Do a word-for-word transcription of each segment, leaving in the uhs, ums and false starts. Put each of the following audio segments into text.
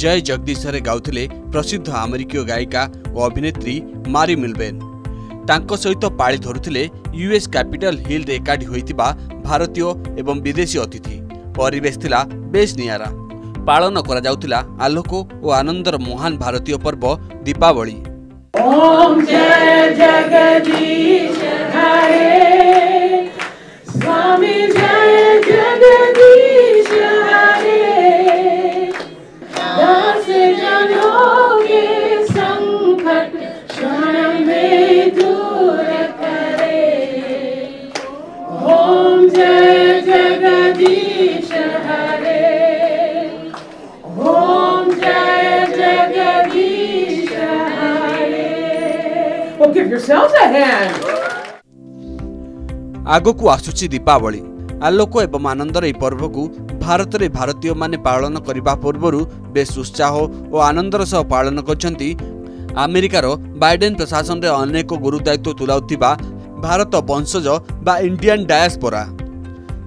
जय जगदीशारे गाउथिले प्रसिद्ध अमेरिकीय गायिका और अभिनेत्री मैरी मिलबेन। तांको सहित पाळी धरुथिले यूएस कैपिटल हिल रे एकाठी होइतिबा भारतीय एवं विदेशी अतिथि। परिवेश थिला बेस नियारा। पालन करा जाउथिला आलोक और आनंदर महान भारतीय पर्व दीपावली। ओम जय जगदीश हरे स्वामी जय जगदीश हरे दास जनों के संकट क्षण में दूर करे। ओम जय जगदीश हरे ओम जय जगदीश हरे। Well, give yourselves a hand. आगकू आसुची दीपावली। आलोक एवं आनंदर यह पर्व को भारत में भारतीय माने पालन करने पूर्वर बेस उत्साह और आनंदर सह पालन कर अमेरिकार बाइडेन प्रशासन में अनेक गुरु दायित्व तुलाउथिबा भारत वंशज बा इंडियन डायस्पोरा।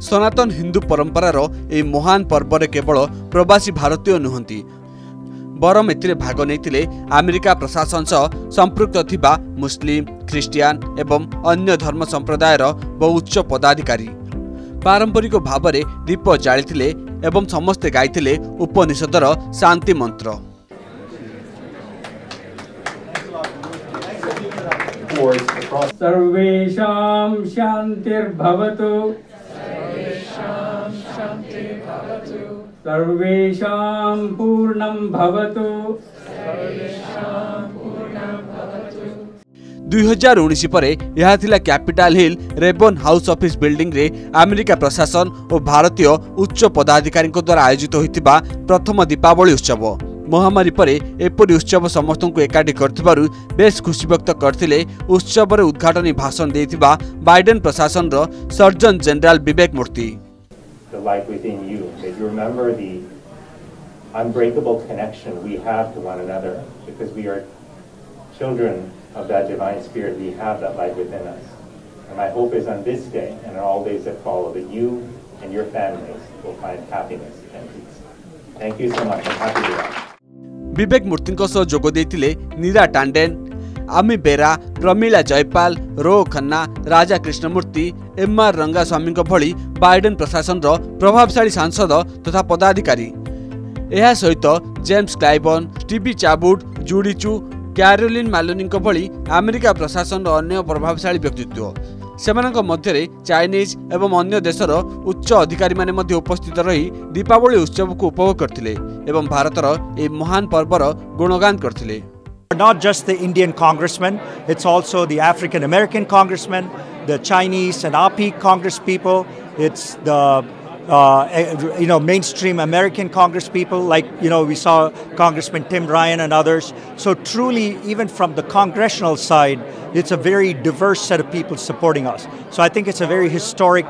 सनातन हिंदू परंपरार यह महान पर्व केवल प्रवासी भारतीय नुहंती बरम ए भाग नहीं अमेरिका प्रशासन सह संपृक्त थिबा मुस्लिम ख्रिस्टियान एवं अन्य धर्म संप्रदायर बहु उच्च पदाधिकारी पारंपरिक भाव में दीप जाली एवं समस्ते गाई उपनिषदर शांति मंत्र। सर्वेषां शान्तिर्भवतु सर्वेषां शान्तिर्भवतु सर्वेषां पूर्णं भवतु सर्वेषां पूर्णं भवतु। दो हज़ार उन्नीस परे यह थिला Capitol Hill Rayburn House Office Building रे अमेरिका प्रशासन और भारतीय उच्च पदाधिकारी द्वारा आयोजित होइतिबा प्रथम दीपावली उत्सव। महामारी परे एपरि उत्सव समस्त को एकाठी करथिबारु बेस खुशी व्यक्त करथिले उत्सव रे उद्घाटन भाषण देथिबा बाइडेन प्रशासन रो surgeon general Vivek Murthy. The life within you, that you remember the unbreakable connection we have to one another because we are children of that divine spirit, we have that light within us. And my hope is on this day and on all days that follow that you and your families will find happiness and peace. Thank you so much. I'm happy to be here. Vivek मूर्तिंको सह जोग देथिले Neera Tanden, Ami Bera, Pramila Jayapal, Ro Khanna, Raja Krishnamoorthi, M R रंगास्वामींको भली Biden प्रशासन रो प्रभावशाली सांसद तथा पदाधिकारी। एहा सहित James Clyburn, Steve Chabot, Judy Chu, Carolyn Maloney भली अमेरिका प्रशासन अन्य प्रभावशाली व्यक्तित्व सेमानक मध्यरे चाइनीज एवं अन्य देशर उच्च अधिकारी माने मध्य उपस्थित रही दीपावली उत्सव को उपभोग करथिले एवं भारतर ए महान पर्वर गुणगान करथिले। Not just the Indian congressmen, it's also the African American congressmen, the Chinese and A P congress people, it's the Uh, you know, mainstream American congresspeople, like, you know, we saw Congressman Tim Ryan and others. So truly, even from the congressional side, it's a very diverse set of people supporting us. So I think it's a very historic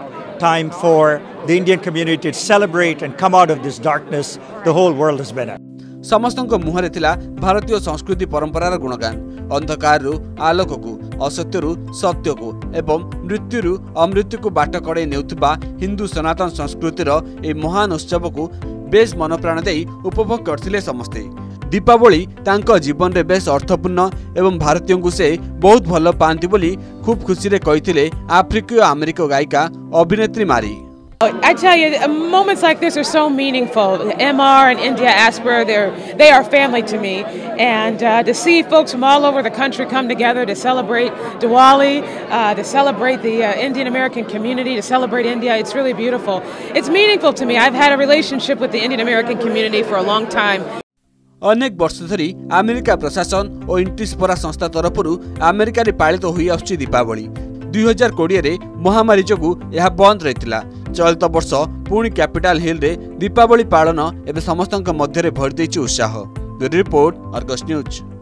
time for the Indian community to celebrate and come out of this darkness the whole world has been in. समस्तंको मुहरे थिला भारतीय संस्कृति परंपरार गुणगान। अंधकारु आलोककु, असत्यरु सत्यकु एवं मृत्युरु अमृत्युकु बाट कड़े नेउथिबा हिंदू सनातन संस्कृतिर ए महान उत्सवकु base मनप्राण देई उपभोग करथिले समस्ते। दीपावली तांको जीवन रे बेस अर्थपूर्ण एवं भारतीयंकु से बहुत भल पांती बोली खूब खुशी रे कहिथिले आफ्रिकीय अमेरिकीय गायिका अभिनेत्री मारी। I tell you, moments like this are so meaningful. M R and India Aspera, they're, they are family to me. And uh, to see folks from all over the country come together to celebrate Diwali, uh, to celebrate the uh, Indian American community, to celebrate India, it's really beautiful. It's meaningful to me. I've had a relationship with the Indian American community for a long time. अनेक वर्ष धरी America प्रशासन और इंटिस्पोरा संस्था तरफरु America रे पालित होई आछी दीपावली। दो हज़ार बीस रे महामारी जोगु यह बंद रहितला। चलित वर्ष पुणी कैपिटल हिल रे दीपावली पालन एवं समस्तंक मध्यरे भरि देछि उत्साह। Report Argus news.